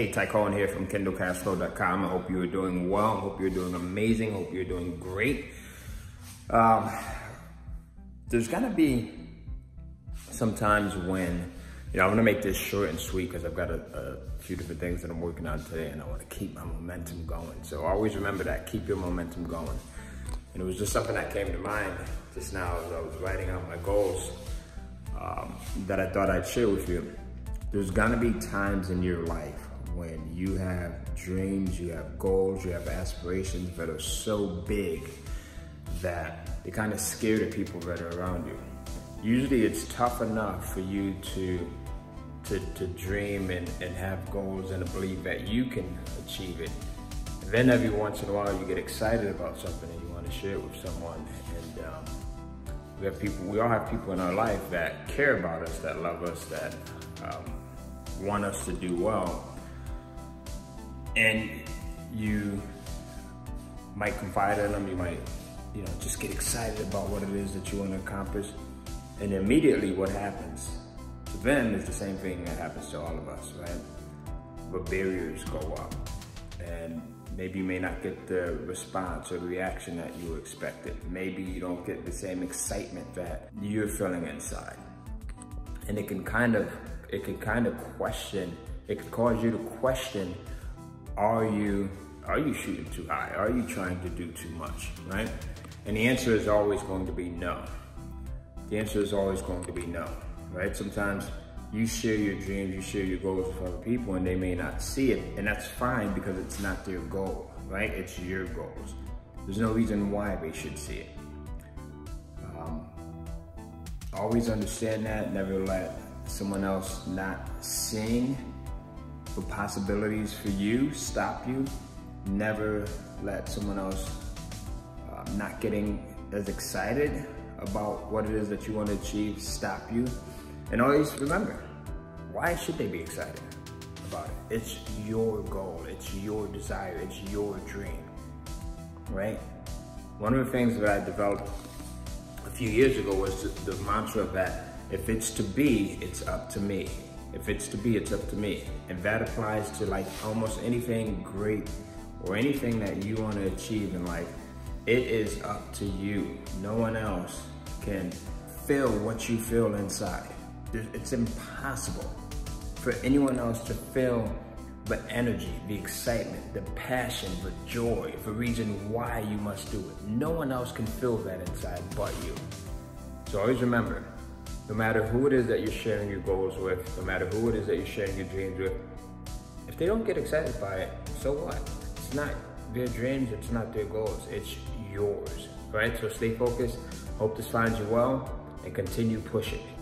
Hey, Ty Cohen here from KindleCastle.com. I hope you are doing well. I hope you're doing amazing. I hope you're doing great. There's going to be some times when, I'm going to make this short and sweet because I've got a few different things that I'm working on today, and I want to keep my momentum going. So always remember that. Keep your momentum going. And it was just something that came to mind just now as I was writing out my goals that I thought I'd share with you. There's gonna be times in your life when you have dreams, you have goals, you have aspirations that are so big that they kind of scare the people that are around you. Usually it's tough enough for you to dream and have goals and to believe that you can achieve it. And then every once in a while you get excited about something and you want to share it with someone. And we all have people in our life that care about us, that love us, that want us to do well, and you might confide in them, you might just get excited about what it is that you want to accomplish, and immediately what happens to them is the same thing that happens to all of us, right? But barriers go up, and maybe you may not get the response or the reaction that you expected. Maybe you don't get the same excitement that you're feeling inside, and it can kind of question, it could cause you to question, are you shooting too high? Are you trying to do too much, right? And the answer is always going to be no. The answer is always going to be no, right? Sometimes you share your dreams, you share your goals with other people and they may not see it, and that's fine because it's not their goal, right? It's your goals. There's no reason why they should see it. Always understand that, never let someone else not seeing the possibilities for you stop you. Never let someone else not getting as excited about what it is that you want to achieve stop you. And always remember, why should they be excited about it? It's your goal, it's your desire, it's your dream, right? One of the things that I developed a few years ago was the mantra that if it's to be, it's up to me. If it's to be, it's up to me. And that applies to like almost anything great or anything that you want to achieve in life. It is up to you. No one else can feel what you feel inside. It's impossible for anyone else to feel the energy, the excitement, the passion, the joy, the reason why you must do it. No one else can feel that inside but you. So always remember, no matter who it is that you're sharing your goals with, no matter who it is that you're sharing your dreams with, if they don't get excited by it, so what? It's not their dreams, it's not their goals, it's yours, right? So stay focused, hope this finds you well, and continue pushing.